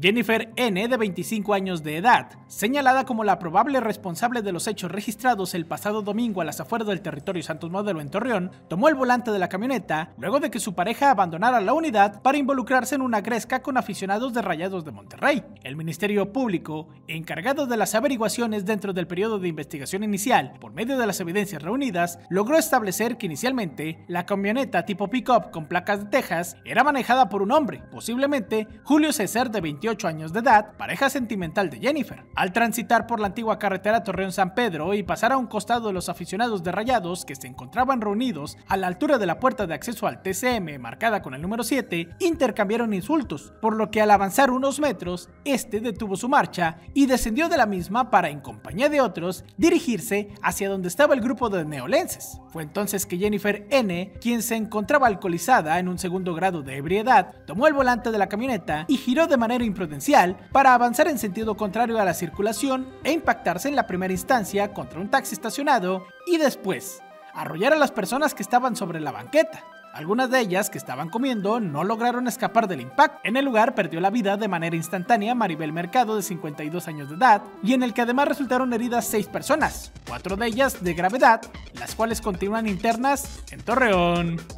Jennifer N., de 25 años de edad, señalada como la probable responsable de los hechos registrados el pasado domingo a las afueras del Territorio Santos Modelo en Torreón, tomó el volante de la camioneta luego de que su pareja abandonara la unidad para involucrarse en una gresca con aficionados de Rayados de Monterrey. El Ministerio Público, encargado de las averiguaciones dentro del periodo de investigación inicial, por medio de las evidencias reunidas, logró establecer que inicialmente la camioneta tipo pick-up con placas de Texas era manejada por un hombre, posiblemente Julio César, de 28 años de edad, pareja sentimental de Jennifer. Al transitar por la antigua carretera Torreón-San Pedro y pasar a un costado de los aficionados de Rayados que se encontraban reunidos a la altura de la puerta de acceso al TCM marcada con el número 7, intercambiaron insultos, por lo que al avanzar unos metros, este detuvo su marcha y descendió de la misma para, en compañía de otros, dirigirse hacia donde estaba el grupo de neolenses. Fue entonces que Jennifer N., quien se encontraba alcoholizada en un segundo grado de ebriedad, tomó el volante de la camioneta y giró de manera imprudencial para avanzar en sentido contrario a la circulación e impactarse en la primera instancia contra un taxi estacionado y después arrollar a las personas que estaban sobre la banqueta. Algunas de ellas que estaban comiendo no lograron escapar del impacto. En el lugar perdió la vida de manera instantánea Maribel Mercado, de 52 años de edad, y en el que además resultaron heridas 6 personas, 4 de ellas de gravedad, las cuales continúan internas en Torreón.